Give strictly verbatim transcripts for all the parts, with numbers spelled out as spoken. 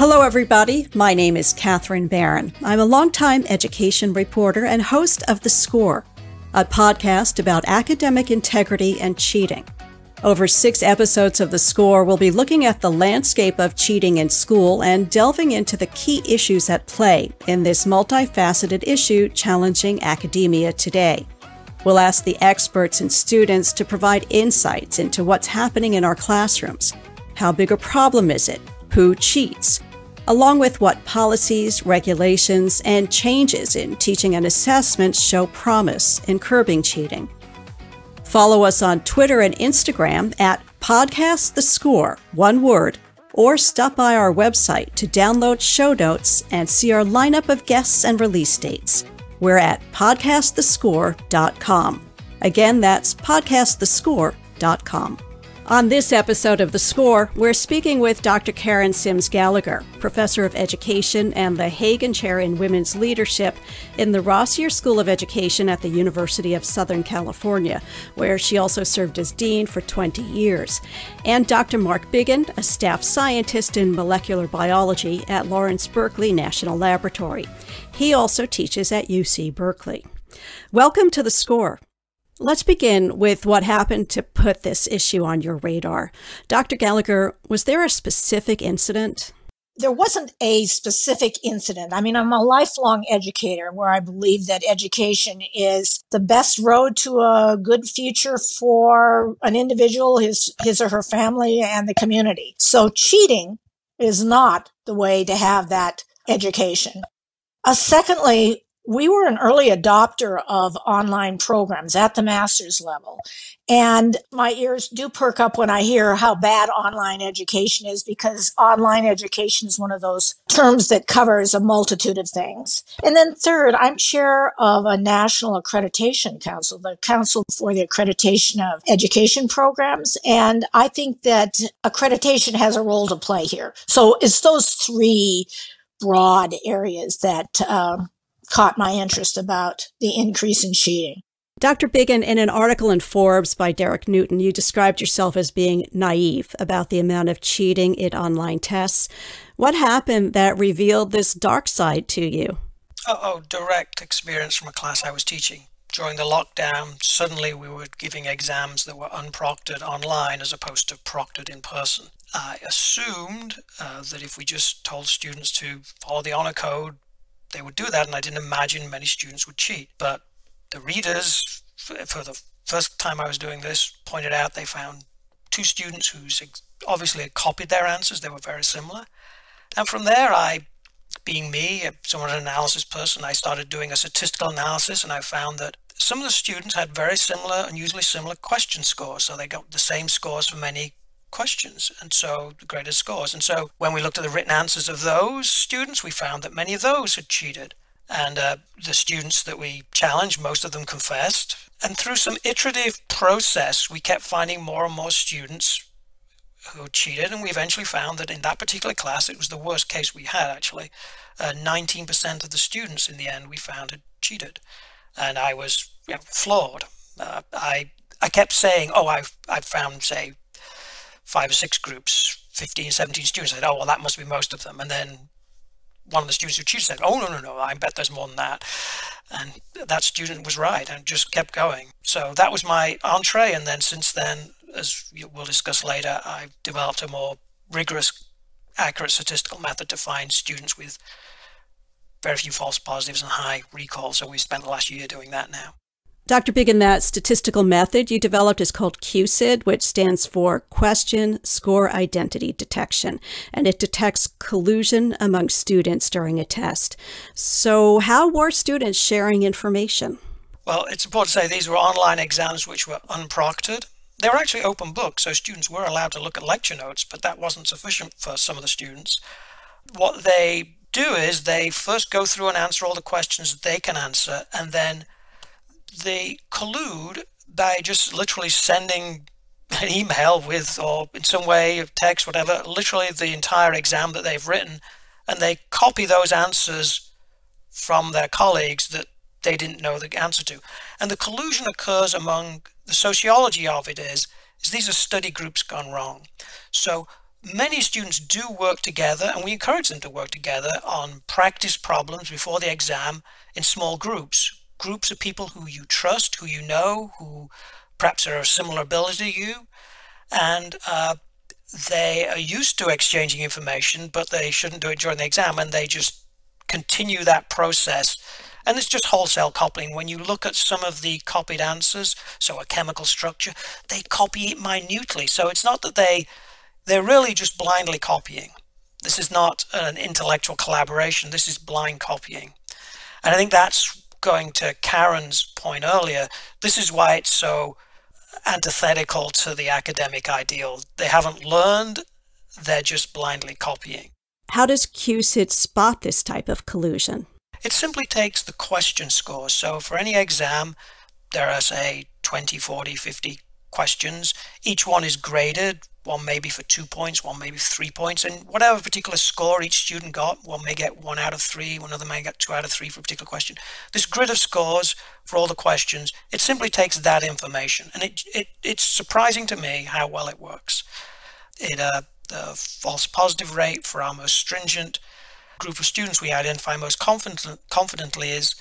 Hello, everybody. My name is Kathryn Baron. I'm a longtime education reporter and host of The Score, a podcast about academic integrity and cheating. Over six episodes of The Score, we'll be looking at the landscape of cheating in school and delving into the key issues at play in this multifaceted issue challenging academia today. We'll ask the experts and students to provide insights into what's happening in our classrooms. How big a problem is it? Who cheats? Along with what policies, regulations, and changes in teaching and assessment show promise in curbing cheating. Follow us on Twitter and Instagram at Podcast The Score, one word, or stop by our website to download show notes and see our lineup of guests and release dates. We're at podcast the score dot com. Again, that's podcast the score dot com. On this episode of The Score, we're speaking with Doctor Karen Symms Gallagher, Professor of Education and the Hagen Chair in Women's Leadership in the Rossier School of Education at the University of Southern California, where she also served as Dean for twenty years, and Doctor Mark Biggin, a staff scientist in molecular biology at Lawrence Berkeley National Laboratory. He also teaches at U C Berkeley. Welcome to The Score. Let's begin with what happened to put this issue on your radar. Doctor Gallagher, was there a specific incident? There wasn't a specific incident. I mean, I'm a lifelong educator where I believe that education is the best road to a good future for an individual, his, his or her family, and the community. So cheating is not the way to have that education. Uh, secondly, we were an early adopter of online programs at the master's level. And my ears do perk up when I hear how bad online education is, because online education is one of those terms that covers a multitude of things. And then third, I'm chair of a national accreditation council, the Council for the Accreditation of Education Programs. And I think that accreditation has a role to play here. So it's those three broad areas that um, caught my interest about the increase in cheating. Doctor Biggin, in an article in Forbes by Derek Newton, you described yourself as being naive about the amount of cheating in online tests. What happened that revealed this dark side to you? Uh oh, direct experience from a class I was teaching. During the lockdown, suddenly we were giving exams that were unproctored online as opposed to proctored in person. I assumed uh, that if we just told students to follow the honor code, they would do that, and I didn't imagine many students would cheat. But the readers, for the first time I was doing this, pointed out they found two students who obviously had copied their answers. They were very similar. And from there, I, being me, somewhat an analysis person, I started doing a statistical analysis, and I found that some of the students had very similar, unusually similar question scores. So they got the same scores for many questions, and so the greatest scores. And so when we looked at the written answers of those students, we found that many of those had cheated. And uh, the students that we challenged, most of them confessed. And through some iterative process, we kept finding more and more students who cheated. And we eventually found that in that particular class, it was the worst case we had, actually. nineteen percent uh, of the students in the end we found had cheated. And I was yeah, floored. Uh, I, I kept saying, oh, I've, I've found, say, five or six groups, fifteen, seventeen students. I said, oh, well, that must be most of them. And then one of the students who cheated said, oh, no, no, no, I bet there's more than that. And that student was right and just kept going. So that was my entree. And then since then, as we'll discuss later, I've developed a more rigorous, accurate statistical method to find students with very few false positives and high recall. So we spent the last year doing that now. Doctor Biggin, that statistical method you developed is called Q SID, which stands for Question Score Identity Detection, and it detects collusion among students during a test. So how were students sharing information? Well, it's important to say these were online exams which were unproctored. They were actually open books, so students were allowed to look at lecture notes, but that wasn't sufficient for some of the students. What they do is they first go through and answer all the questions that they can answer, and then they collude by just literally sending an email with, or in some way of text, whatever, literally the entire exam that they've written, and they copy those answers from their colleagues that they didn't know the answer to. And the collusion occurs among, the sociology of it is, is these are study groups gone wrong. So many students do work together, and we encourage them to work together on practice problems before the exam in small groups. Groups of people who you trust, who you know, who perhaps are of similar ability to you, and uh, they are used to exchanging information, but they shouldn't do it during the exam, and they just continue that process. And it's just wholesale copying. When you look at some of the copied answers, so a chemical structure, they copy it minutely. So it's not that they, they're really just blindly copying. This is not an intellectual collaboration. This is blind copying. And I think that's going to Karen's point earlier. This is why it's so antithetical to the academic ideal. They haven't learned, they're just blindly copying. How does Q S I D spot this type of collusion? It simply takes the question score. So for any exam, there are, say, twenty, forty, fifty questions. Each one is graded, one maybe for two points, one maybe three points. And whatever particular score each student got, one may get one out of three, one other may get two out of three for a particular question. This grid of scores for all the questions, it simply takes that information. And it, it, it's surprising to me how well it works. It, uh, the false positive rate for our most stringent group of students we identify most confident, confidently is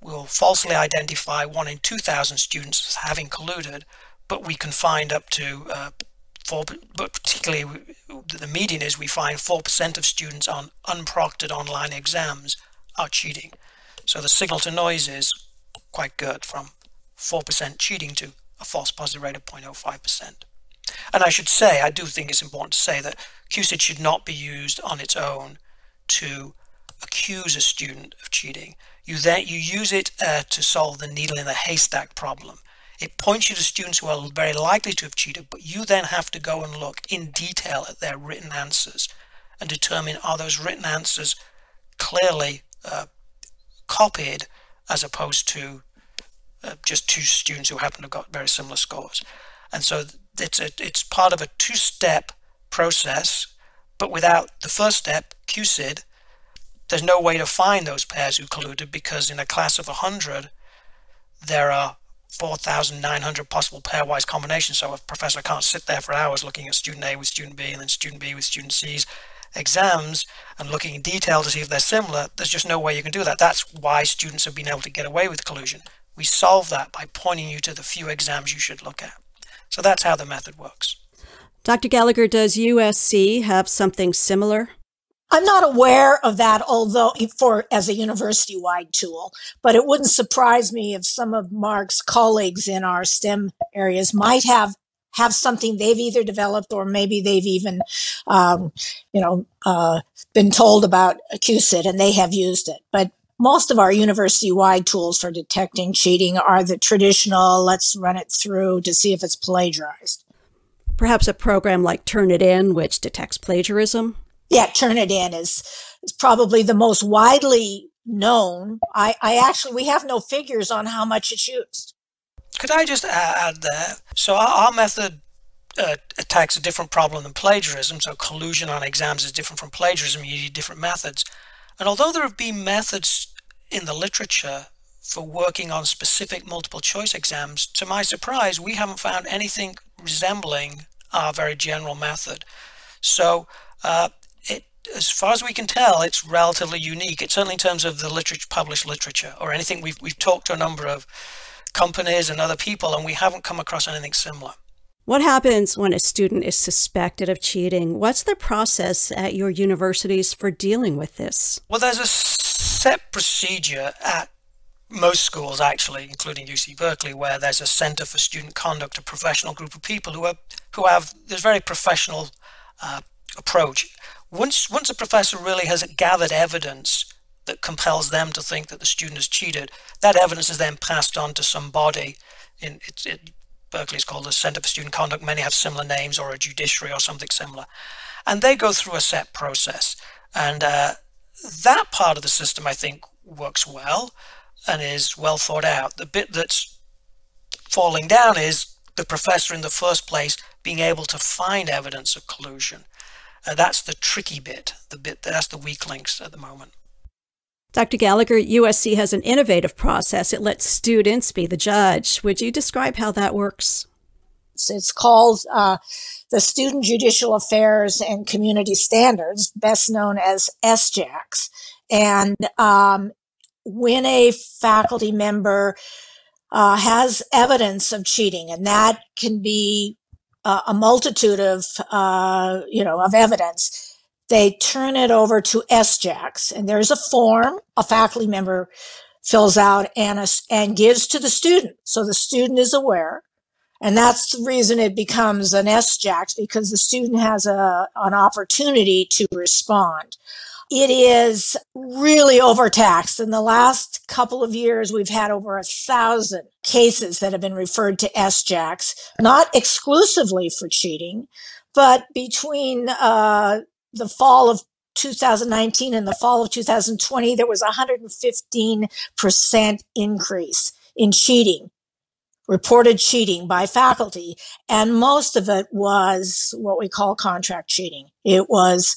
we'll falsely identify one in two thousand students as having colluded, but we can find up to, uh, four, but particularly we, the median is we find four percent of students on unproctored online exams are cheating. So the signal to noise is quite good, from four percent cheating to a false positive rate of zero point zero five percent. And I should say, I do think it's important to say that Q S I D should not be used on its own to accuse a student of cheating. You then you use it uh, to solve the needle in the haystack problem. It points you to students who are very likely to have cheated, but you then have to go and look in detail at their written answers and determine, are those written answers clearly uh, copied as opposed to uh, just two students who happen to have got very similar scores. And so it's, a, it's part of a two-step process, but without the first step, Q S I D, there's no way to find those pairs who colluded, because in a class of one hundred, there are four thousand nine hundred possible pairwise combinations. So a professor can't sit there for hours looking at student A with student B and then student B with student C's exams and looking in detail to see if they're similar. There's just no way you can do that. That's why students have been able to get away with collusion. We solve that by pointing you to the few exams you should look at. So that's how the method works. Doctor Gallagher, does U S C have something similar? I'm not aware of that, although for as a university-wide tool, but it wouldn't surprise me if some of Mark's colleagues in our STEM areas might have have something they've either developed, or maybe they've even, um, you know, uh, been told about Q S I D and they have used it. But most of our university-wide tools for detecting cheating are the traditional, let's run it through to see if it's plagiarized. Perhaps a program like Turnitin, which detects plagiarism? Yeah, Turnitin is, is probably the most widely known. I, I actually, we have no figures on how much it's used. Could I just add that? So our, our method uh, attacks a different problem than plagiarism. So collusion on exams is different from plagiarism. You need different methods. And although there have been methods in the literature for working on specific multiple choice exams, to my surprise, we haven't found anything resembling our very general method. So uh, it, as far as we can tell, it's relatively unique. It's certainly in terms of the literature, published literature or anything. We've, we've talked to a number of companies and other people, and we haven't come across anything similar. What happens when a student is suspected of cheating? What's the process at your universities for dealing with this? Well, there's a set procedure at most schools, actually, including U C Berkeley, where there's a Center for Student Conduct, a professional group of people who are who have this very professional uh, approach. Once once a professor really has gathered evidence that compels them to think that the student has cheated, that evidence is then passed on to somebody. In it, it, Berkeley is called the Center for Student Conduct. Many have similar names, or a judiciary or something similar, and they go through a set process. And uh, that part of the system, I think, works well and is well thought out. The bit that's falling down is the professor in the first place being able to find evidence of collusion. Uh, that's the tricky bit, the bit that's the weak links at the moment. Doctor Gallagher, U S C has an innovative process. It lets students be the judge. Would you describe how that works? standards. It's called uh, the Student Judicial Affairs and Community Standards, best known as S J A Cs. And um, when a faculty member uh, has evidence of cheating, and that can be uh, a multitude of, uh, you know, of evidence, they turn it over to S J A Cs, and there's a form a faculty member fills out and, a, and gives to the student. So the student is aware. And that's the reason it becomes an S J A C, because the student has a, an opportunity to respond. It is really overtaxed. In the last couple of years, we've had over a thousand cases that have been referred to S J A Cs, not exclusively for cheating, but between, uh, the fall of two thousand nineteen and the fall of two thousand twenty, there was a one hundred fifteen percent increase in cheating, reported cheating by faculty. And most of it was what we call contract cheating. It was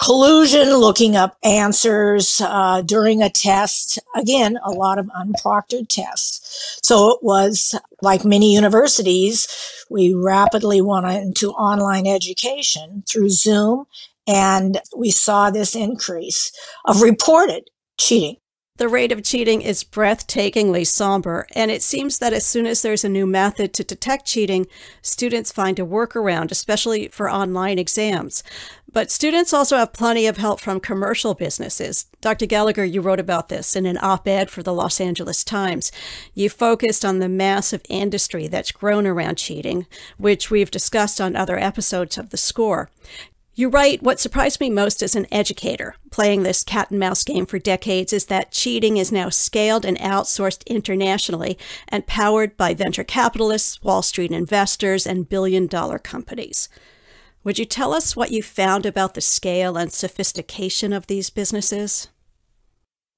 collusion, looking up answers uh, during a test. Again, a lot of unproctored tests. So it was, like many universities, we rapidly went into online education through Zoom. And we saw this increase of reported cheating. The rate of cheating is breathtakingly somber, and it seems that as soon as there's a new method to detect cheating, students find a workaround, especially for online exams. But students also have plenty of help from commercial businesses. Doctor Gallagher, you wrote about this in an op-ed for the Los Angeles Times. You focused on the massive industry that's grown around cheating, which we've discussed on other episodes of The Score. You write, what surprised me most as an educator, playing this cat and mouse game for decades, is that cheating is now scaled and outsourced internationally and powered by venture capitalists, Wall Street investors, and billion-dollar companies. Would you tell us what you found about the scale and sophistication of these businesses?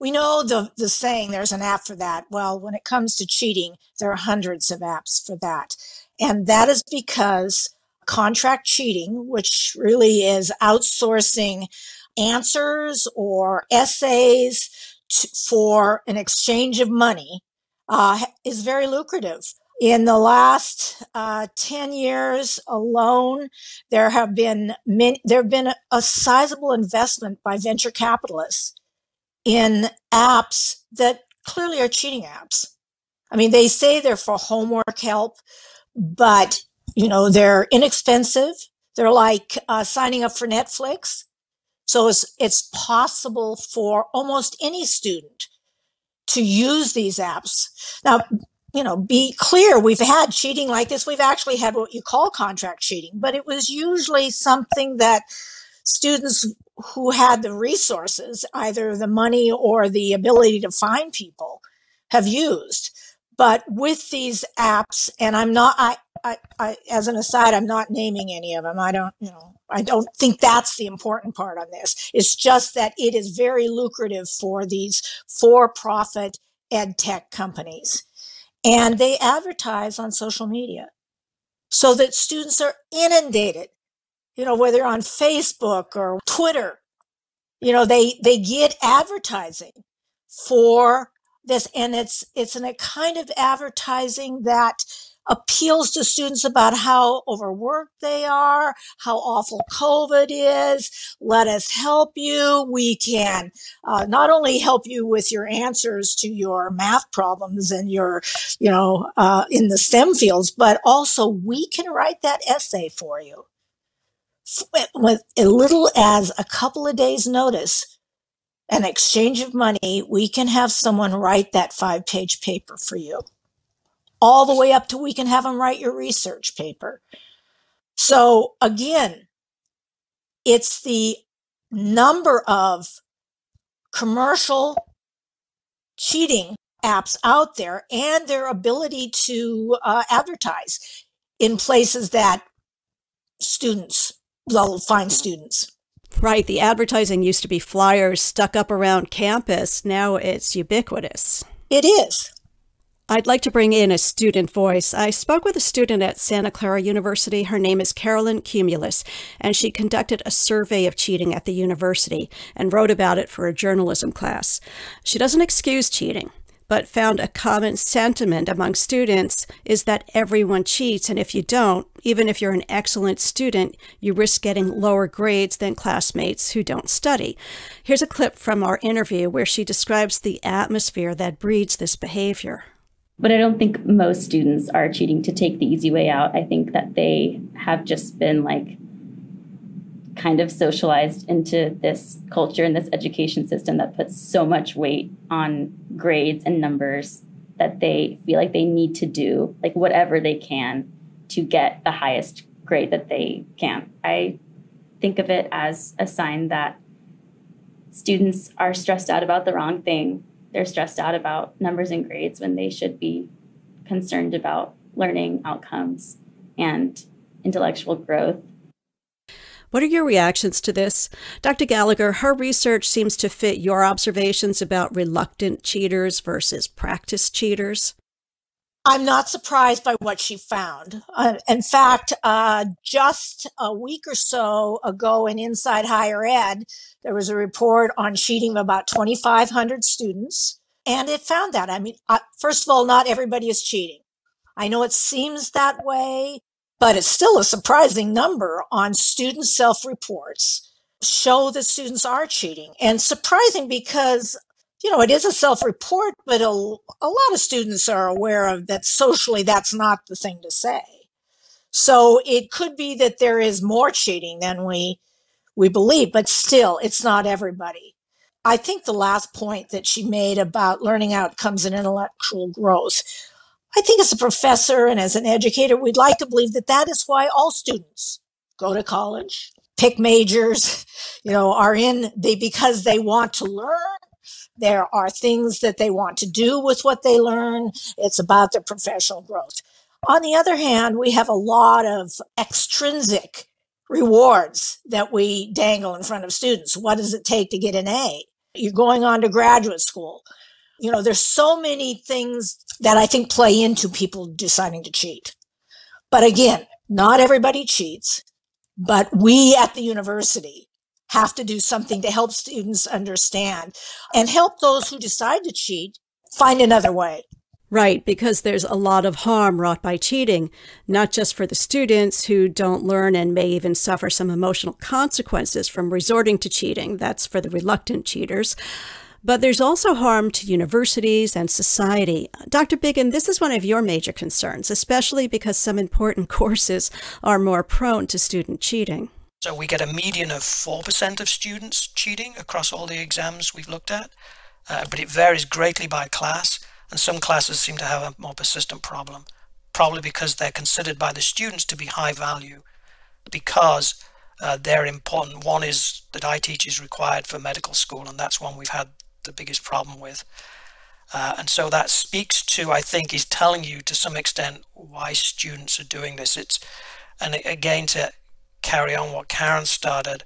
We know the, the saying, there's an app for that. Well, when it comes to cheating, there are hundreds of apps for that. And that is because contract cheating, which really is outsourcing answers or essays to, for an exchange of money, uh, is very lucrative. In the last uh, ten years alone, there have been many, there have been a, a sizable investment by venture capitalists in apps that clearly are cheating apps. I mean, they say they're for homework help, but you know, they're inexpensive. They're like uh, signing up for Netflix. So it's, it's possible for almost any student to use these apps. Now, you know, be clear, we've had cheating like this. We've actually had what you call contract cheating, but it was usually something that students who had the resources, either the money or the ability to find people, have used. But with these apps, and I'm not, I, I, I, as an aside, I'm not naming any of them. I don't, you know, I don't think that's the important part on this. It's just that it is very lucrative for these for-profit ed tech companies. And they advertise on social media so that students are inundated, you know, whether on Facebook or Twitter, you know, they, they get advertising for this, and it's it's an, a kind of advertising that appeals to students about how overworked they are, how awful COVID is. Let us help you. We can uh, not only help you with your answers to your math problems and your, you know, uh, in the STEM fields, but also we can write that essay for you with as little as a couple of days' notice. An exchange of money, we can have someone write that five-page paper for you, all the way up to we can have them write your research paper. So again, it's the number of commercial cheating apps out there and their ability to uh, advertise in places that students, they'll find students. Right. The advertising used to be flyers stuck up around campus. Now it's ubiquitous. It is. I'd like to bring in a student voice. I spoke with a student at Santa Clara University. Her name is Carolyn Cumulus, and she conducted a survey of cheating at the university and wrote about it for a journalism class. She doesn't excuse cheating, but found a common sentiment among students is that everyone cheats, and if you don't, even if you're an excellent student, you risk getting lower grades than classmates who don't study. Here's a clip from our interview where she describes the atmosphere that breeds this behavior. But I don't think most students are cheating to take the easy way out. I think that they have just been like kind of socialized into this culture and this education system that puts so much weight on grades and numbers that they feel like they need to do like whatever they can to get the highest grade that they can. I think of it as a sign that students are stressed out about the wrong thing. They're stressed out about numbers and grades when they should be concerned about learning outcomes and intellectual growth. What are your reactions to this? Doctor Gallagher, her research seems to fit your observations about reluctant cheaters versus practice cheaters. I'm not surprised by what she found. Uh, in fact, uh, just a week or so ago in Inside Higher Ed, there was a report on cheating of about twenty-five hundred students, and it found that. I mean, uh, first of all, not everybody is cheating. I know it seems that way, but it's still a surprising number on student self-reports show that students are cheating. And surprising because you know, it is a self-report, but a, a lot of students are aware of that socially that's not the thing to say. So it could be that there is more cheating than we, we believe, but still, it's not everybody. I think the last point that she made about learning outcomes and intellectual growth, I think as a professor and as an educator, we'd like to believe that that is why all students go to college, pick majors, you know, are in the, because they want to learn. There are things that they want to do with what they learn. It's about their professional growth. On the other hand, we have a lot of extrinsic rewards that we dangle in front of students. What does it take to get an A? You're going on to graduate school. You know, there's so many things that I think play into people deciding to cheat. But again, not everybody cheats, but we at the university have to do something to help students understand and help those who decide to cheat find another way. Right, because there's a lot of harm wrought by cheating, not just for the students who don't learn and may even suffer some emotional consequences from resorting to cheating. That's for the reluctant cheaters. But there's also harm to universities and society. Doctor Biggin, this is one of your major concerns, especially because some important courses are more prone to student cheating. So we get a median of four percent of students cheating across all the exams we've looked at, uh, but it varies greatly by class, and some classes seem to have a more persistent problem, probably because they're considered by the students to be high value, because uh, they're important. One is that I teach is required for medical school, and that's one we've had the biggest problem with. Uh, and so that speaks to, I think, is telling you to some extent why students are doing this. It's, and again, to carry on what Karen started,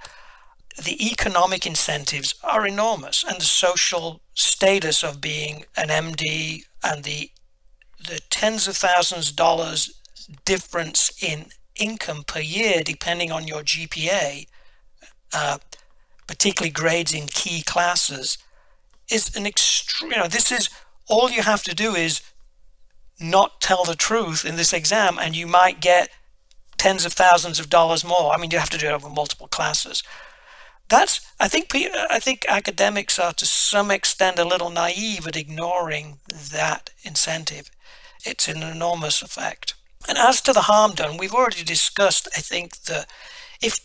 the economic incentives are enormous, and the social status of being an M D and the the tens of thousands of dollars difference in income per year depending on your G P A, uh, particularly grades in key classes, is an extreme. You know, this is all you have to do is not tell the truth in this exam, and you might get tens of thousands of dollars more. I mean, you have to do it over multiple classes. That's, I think, I think academics are to some extent a little naive at ignoring that incentive. It's an enormous effect. And as to the harm done, we've already discussed, I think, that if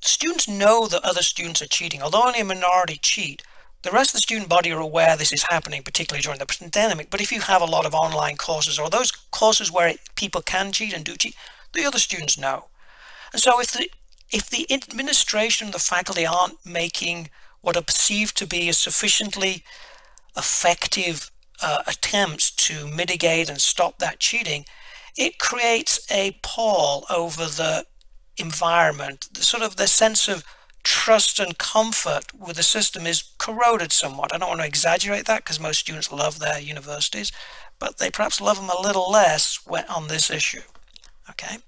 students know that other students are cheating, although only a minority cheat, the rest of the student body are aware this is happening, particularly during the pandemic. But if you have a lot of online courses or those courses where people can cheat and do cheat, the other students know. And so if the, if the administration, the faculty aren't making what are perceived to be a sufficiently effective uh, attempts to mitigate and stop that cheating, it creates a pall over the environment. The sort of the sense of trust and comfort with the system is corroded somewhat. I don't want to exaggerate that because most students love their universities, but they perhaps love them a little less when, on this issue. Okay,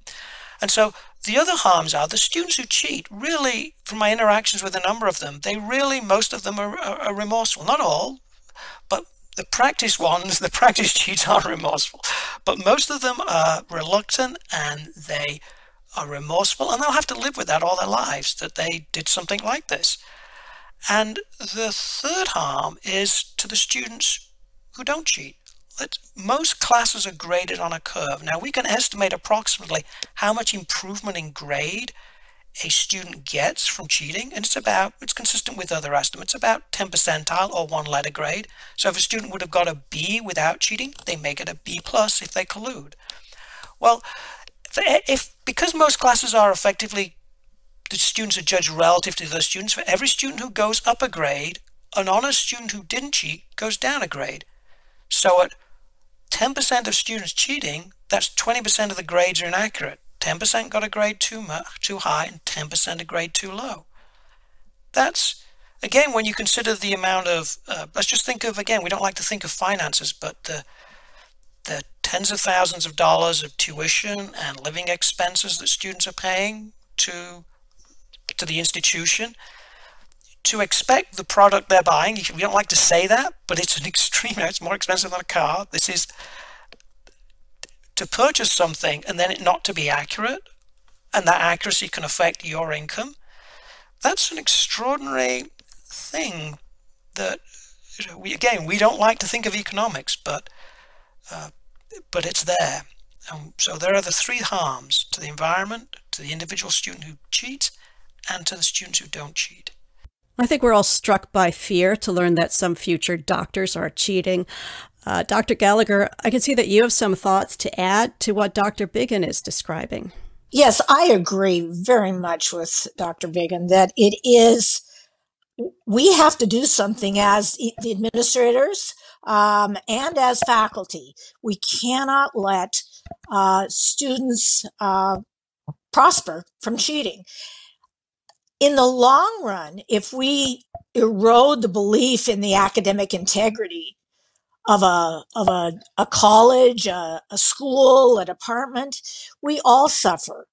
and so the other harms are the students who cheat really, from my interactions with a number of them, they really, most of them are, are, are remorseful. Not all, but the practice ones, the practice sheets are remorseful, but most of them are reluctant and they are remorseful, and they'll have to live with that all their lives, that they did something like this. And the third harm is to the students who don't cheat. That most classes are graded on a curve. Now, we can estimate approximately how much improvement in grade a student gets from cheating, and it's about, it's consistent with other estimates, about ten percentile or one letter grade. So if a student would have got a B without cheating, they make it a B plus if they collude. Well, if because most classes are effectively, the students are judged relative to the other students, for every student who goes up a grade, an honest student who didn't cheat goes down a grade. So at ten percent of students cheating, that's twenty percent of the grades are inaccurate. ten percent got a grade too much, too high, and ten percent a grade too low. That's, again, when you consider the amount of, uh, let's just think of, again, we don't like to think of finances, but the, the tens of thousands of dollars of tuition and living expenses that students are paying to, to the institution, to expect the product they're buying, we don't like to say that, but it's an extreme, it's more expensive than a car. This is, to purchase something and then it not to be accurate, and that accuracy can affect your income. That's an extraordinary thing that we, again, we don't like to think of economics, but uh, but it's there. And so there are the three harms: to the environment, to the individual student who cheats, and to the students who don't cheat. I think we're all struck by fear to learn that some future doctors are cheating. Uh, Doctor Gallagher, I can see that you have some thoughts to add to what Doctor Biggin is describing. Yes, I agree very much with Doctor Biggin that it is, we have to do something as the administrators um, and as faculty. We cannot let uh, students uh, prosper from cheating. In the long run, if we erode the belief in the academic integrity of a of a, a college, a, a school, a department, we all suffer,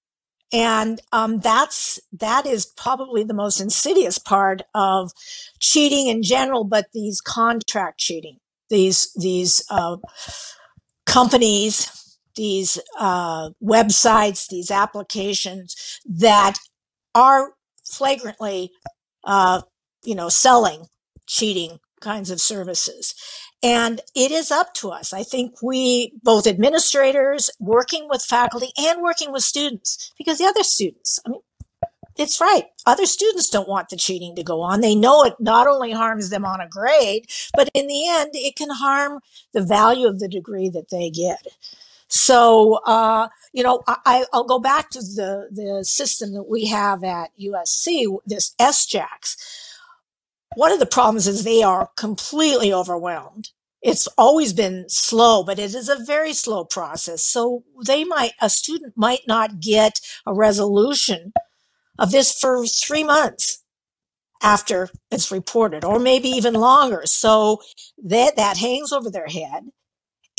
and um, that's that is probably the most insidious part of cheating in general. But these contract cheating, these these uh, companies, these uh, websites, these applications that are flagrantly, uh, you know, selling cheating kinds of services. And it is up to us. I think we, both administrators, working with faculty and working with students, because the other students, I mean, it's right. Other students don't want the cheating to go on. They know it not only harms them on a grade, but in the end, it can harm the value of the degree that they get. So, uh, you know, I, I'll go back to the, the system that we have at U S C, this S J A Cs. One of the problems is they are completely overwhelmed. It's always been slow, but it is a very slow process. So they might, a student might not get a resolution of this for three months after it's reported, or maybe even longer. So that, that hangs over their head.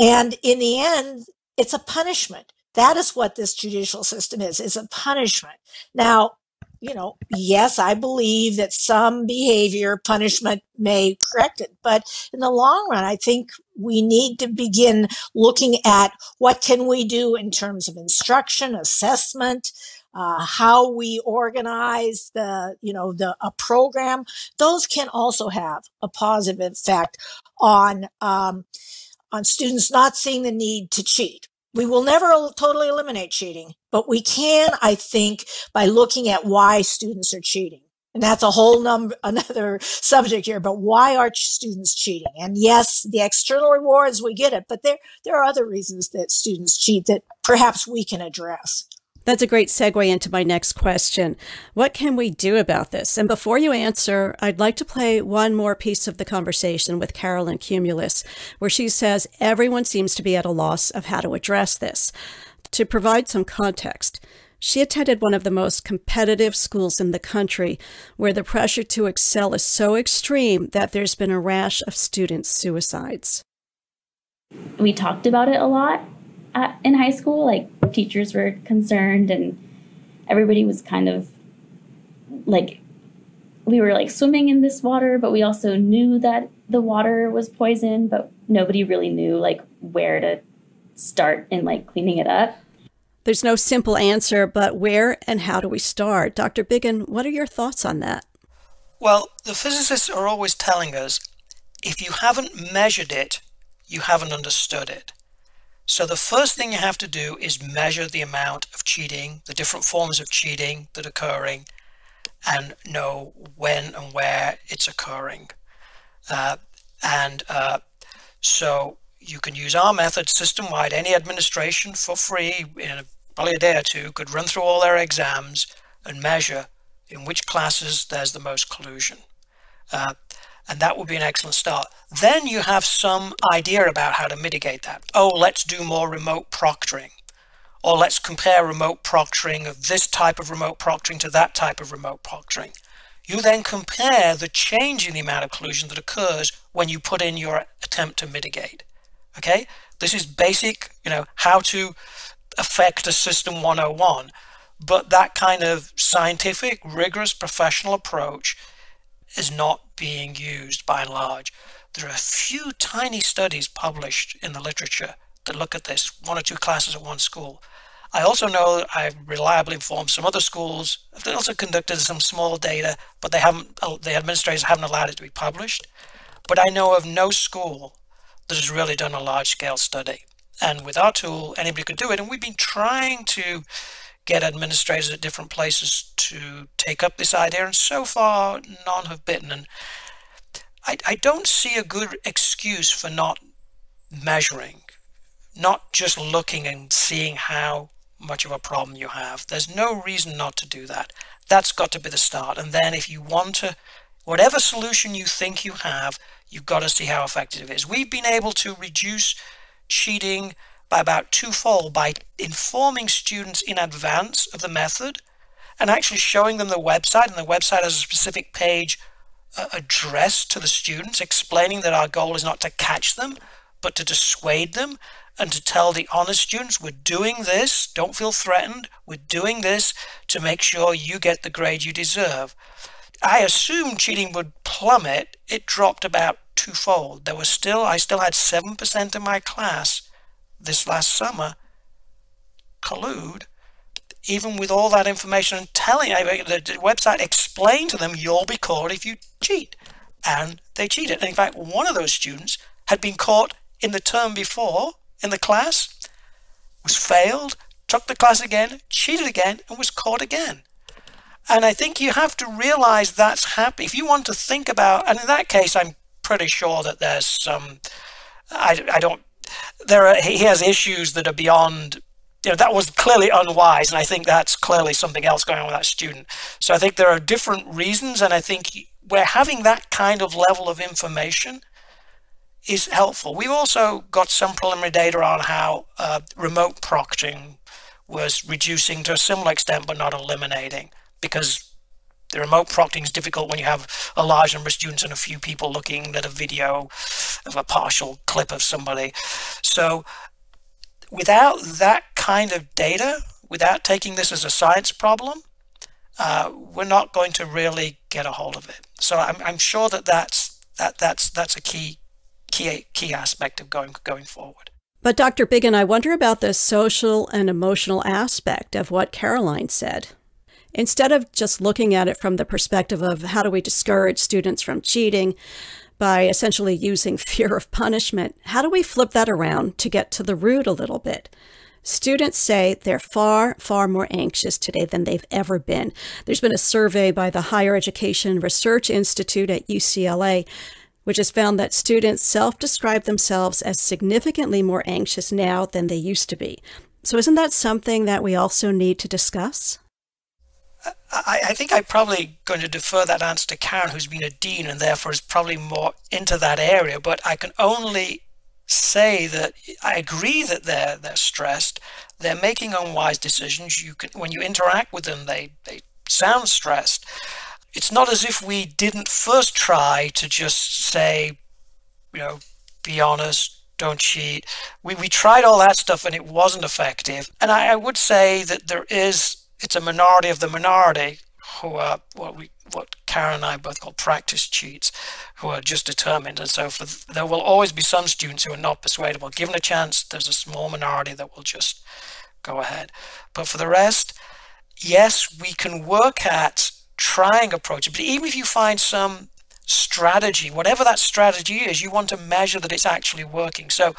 And in the end, it's a punishment. That is what this judicial system is. It's a punishment. Now, you know, yes, I believe that some behavior punishment may correct it, but in the long run, I think we need to begin looking at what can we do in terms of instruction, assessment, uh, how we organize the, you know, the a program. Those can also have a positive effect on, um, on students not seeing the need to cheat. We will never totally eliminate cheating, but we can, I think, by looking at why students are cheating. And that's a whole number, another subject here, but why are students cheating? And yes, the external rewards, we get it, but there, there are other reasons that students cheat that perhaps we can address. That's a great segue into my next question. What can we do about this? And before you answer, I'd like to play one more piece of the conversation with Carolyn Cumulus, where she says everyone seems to be at a loss of how to address this. To provide some context, she attended one of the most competitive schools in the country, where the pressure to excel is so extreme that there's been a rash of student suicides. We talked about it a lot. Uh, in high school, like, teachers were concerned and everybody was kind of like we were like swimming in this water, but we also knew that the water was poison, but nobody really knew like where to start in like cleaning it up. There's no simple answer, but where and how do we start? Doctor Biggin, what are your thoughts on that? Well, the physicists are always telling us, if you haven't measured it, you haven't understood it. So the first thing you have to do is measure the amount of cheating, the different forms of cheating that are occurring, and know when and where it's occurring. Uh, and uh, so you can use our method system-wide. Any administration for free, in probably a day or two, could run through all their exams and measure in which classes there's the most collusion. Uh, and that would be an excellent start. Then you have some idea about how to mitigate that. Oh, let's do more remote proctoring. Or let's compare remote proctoring of this type of remote proctoring to that type of remote proctoring. You then compare the change in the amount of collusion that occurs when you put in your attempt to mitigate. Okay, this is basic, you know, how to affect a system one oh one. But that kind of scientific, rigorous, professional approach is not being used by and large. There are a few tiny studies published in the literature that look at this, one or two classes at one school. I also know I've reliably informed some other schools. They've also conducted some small data, but they haven't, the administrators haven't allowed it to be published. But I know of no school that has really done a large-scale study. And with our tool, anybody could do it. And we've been trying to get administrators at different places to take up this idea, and so far none have bitten. And I, I don't see a good excuse for not measuring, not just looking and seeing how much of a problem you have. There's no reason not to do that. That's got to be the start. And then if you want to, whatever solution you think you have, you've got to see how effective it is. We've been able to reduce cheating by about twofold by informing students in advance of the method and actually showing them the website, and the website has a specific page uh, addressed to the students, explaining that our goal is not to catch them, but to dissuade them and to tell the honest students, we're doing this, don't feel threatened, we're doing this to make sure you get the grade you deserve. I assumed cheating would plummet. It dropped about twofold. There was still, I still had seven percent in my class this last summer collude, even with all that information and telling, the website explained to them, you'll be caught if you cheat. And they cheated. And in fact, one of those students had been caught in the term before in the class, was failed, took the class again, cheated again, and was caught again. And I think you have to realize that's happening. If you want to think about, and in that case, I'm pretty sure that there's some, I, I don't, there are, he has issues that are beyond, you know, that was clearly unwise. And I think that's clearly something else going on with that student. So I think there are different reasons. And I think we're having that kind of level of information is helpful. We've also got some preliminary data on how uh, remote proctoring was reducing to a similar extent, but not eliminating. Because the remote proctoring is difficult when you have a large number of students and a few people looking at a video of a partial clip of somebody. So without that kind of data, without taking this as a science problem, uh, we're not going to really get a hold of it. So I'm, I'm sure that that's, that, that's, that's a key, key, key aspect of going, going forward. But Doctor Biggin, I wonder about the social and emotional aspect of what Caroline said. Instead of just looking at it from the perspective of how do we discourage students from cheating by essentially using fear of punishment, how do we flip that around to get to the root a little bit? Students say they're far, far more anxious today than they've ever been. There's been a survey by the Higher Education Research Institute at U C L A, which has found that students self-describe themselves as significantly more anxious now than they used to be. So isn't that something that we also need to discuss? I, I think I'm probably going to defer that answer to Karen, who's been a dean and therefore is probably more into that area. But I can only say that I agree that they're they're stressed. They're making unwise decisions. You can, when you interact with them, they they sound stressed. It's not as if we didn't first try to just say, you know, be honest. Don't cheat. We we tried all that stuff and it wasn't effective. And I, I would say that there is. It's a minority of the minority who are what we what Karen and I both call practice cheats, who are just determined. And so for th there will always be some students who are not persuadable. Given a chance, there's a small minority that will just go ahead. But for the rest, yes, we can work at trying approaches. But even if you find some strategy, whatever that strategy is, you want to measure that it's actually working. So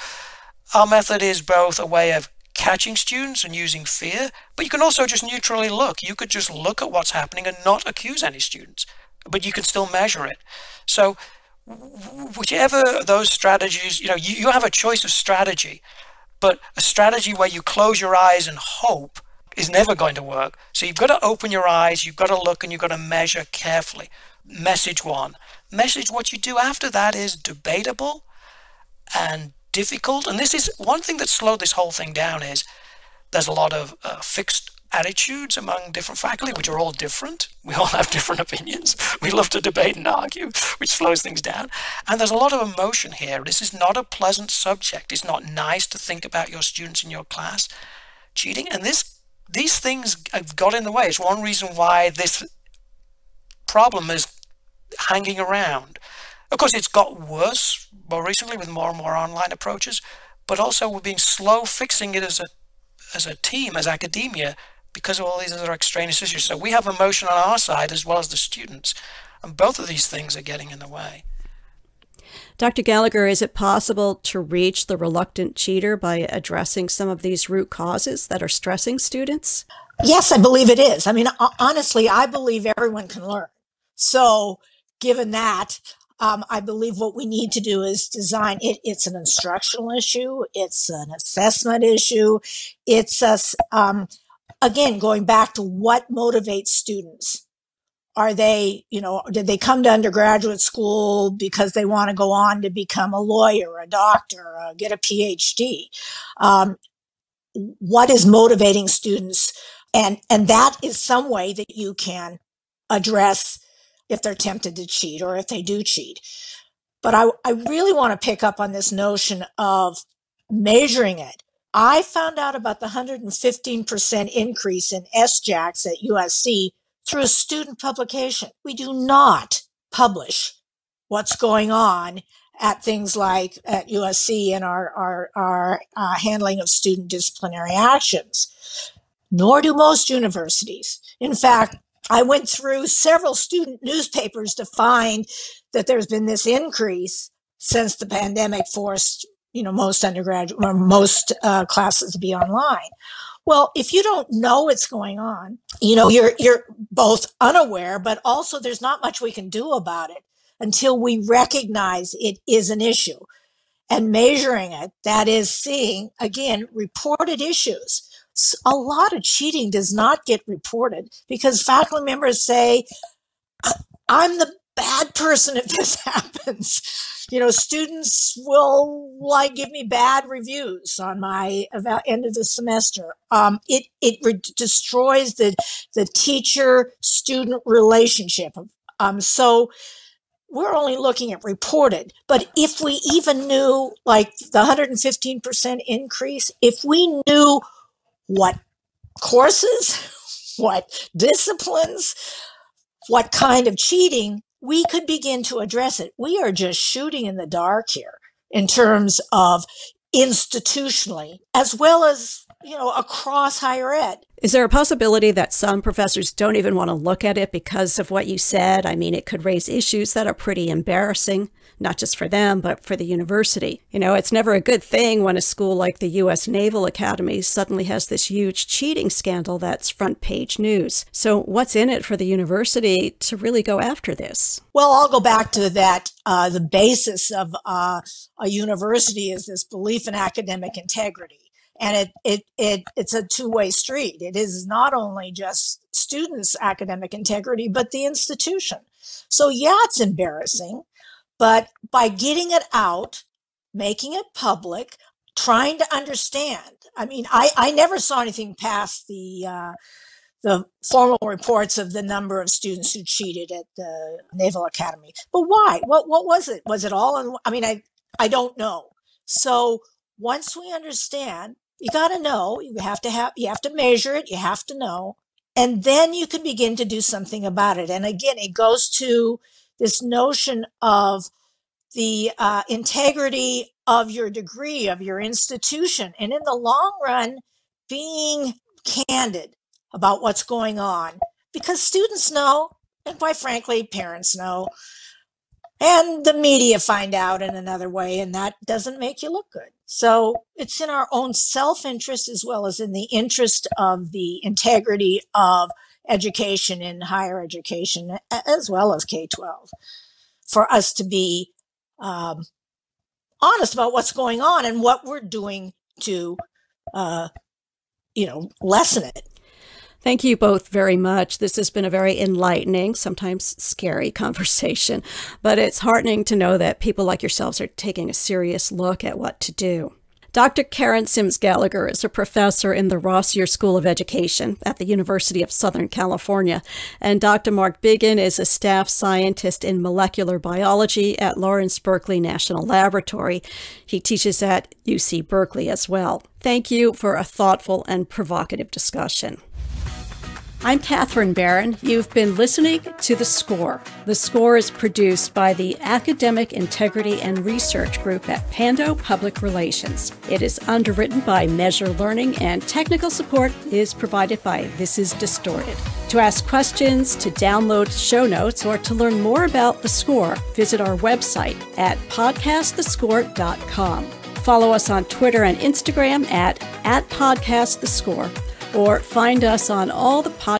our method is both a way of catching students and using fear, but you can also just neutrally look. You could just look at what's happening and not accuse any students, but you can still measure it. So whichever those strategies, you know, you, you have a choice of strategy, but a strategy where you close your eyes and hope is never going to work. So you've got to open your eyes, you've got to look, and you've got to measure carefully. Message one. Message what you do after that is debatable and difficult. And this is one thing that slowed this whole thing down is there's a lot of uh, fixed attitudes among different faculty, which are all different. We all have different opinions. We love to debate and argue, which slows things down. And there's a lot of emotion here. This is not a pleasant subject. It's not nice to think about your students in your class cheating. And this, these things have got in the way. It's one reason why this problem is hanging around. Of course, it's got worse more recently with more and more online approaches, but also we're being slow fixing it as a as a team, as academia, because of all these other extraneous issues. So we have emotion on our side as well as the students, and both of these things are getting in the way. Doctor Gallagher, is it possible to reach the reluctant cheater by addressing some of these root causes that are stressing students? Yes, I believe it is. I mean, honestly, I believe everyone can learn. So given that, Um, I believe what we need to do is design it. It's an instructional issue. It's an assessment issue. It's us, um, again, going back to what motivates students. Are they, you know, did they come to undergraduate school because they want to go on to become a lawyer, a doctor, uh, get a PhD? Um, what is motivating students? And, and that is some way that you can address if they're tempted to cheat or if they do cheat. But I, I really want to pick up on this notion of measuring it. I found out about the one hundred fifteen percent increase in S J A Cs at U S C through a student publication. We do not publish what's going on at things like at U S C and our, our, our uh, handling of student disciplinary actions, nor do most universities. In fact, I went through several student newspapers to find that there's been this increase since the pandemic forced, you know, most undergraduate or most uh, classes to be online. Well, if you don't know what's going on, you know, you're, you're both unaware, but also there's not much we can do about it until we recognize it is an issue. And measuring it, that is seeing, again, reported issues. A lot of cheating does not get reported because faculty members say, I'm the bad person if this happens. You know, students will like give me bad reviews on my about end of the semester. Um, it it destroys the, the teacher-student relationship. Um, so we're only looking at reported, but if we even knew, like the one hundred fifteen percent increase, if we knew what courses, what disciplines, what kind of cheating, we could begin to address it. We are just shooting in the dark here in terms of institutionally, as well as, you know, across higher ed. Is there a possibility that some professors don't even want to look at it because of what you said? I mean, it could raise issues that are pretty embarrassing, not just for them, but for the university. You know, it's never a good thing when a school like the U S Naval Academy suddenly has this huge cheating scandal that's front page news. So what's in it for the university to really go after this? Well, I'll go back to that. Uh, the basis of uh, a university is this belief in academic integrity. And it, it, it, it's a two-way street. It is not only just students' academic integrity, but the institution. So yeah, it's embarrassing. But by getting it out, making it public, trying to understand. I mean, I, I never saw anything past the uh, the formal reports of the number of students who cheated at the Naval Academy. But why? What what was it? Was it all? In, I mean, I I don't know. So once we understand, you got to know. You have to have. You have to measure it. You have to know. And then you can begin to do something about it. And again, it goes to this notion of the uh, integrity of your degree, of your institution. And in the long run, being candid about what's going on, because students know, and quite frankly, parents know, and the media find out in another way, and that doesn't make you look good. So it's in our own self-interest as well as in the interest of the integrity of education in higher education, as well as K twelve, for us to be um, honest about what's going on and what we're doing to, uh, you know, lessen it. Thank you both very much. This has been a very enlightening, sometimes scary conversation, but it's heartening to know that people like yourselves are taking a serious look at what to do. Doctor Karen Symms Gallagher is a professor in the Rossier School of Education at the University of Southern California, and Doctor Mark Biggin is a staff scientist in molecular biology at Lawrence Berkeley National Laboratory. He teaches at U C Berkeley as well. Thank you for a thoughtful and provocative discussion. I'm Kathryn Baron. You've been listening to The Score. The Score is produced by the Academic Integrity and Research Group at Pando Public Relations. It is underwritten by Measure Learning, and technical support is provided by This Is Distorted. To ask questions, to download show notes, or to learn more about The Score, visit our website at podcast the score dot com. Follow us on Twitter and Instagram at at podcast the score. Or find us on all the podcasts.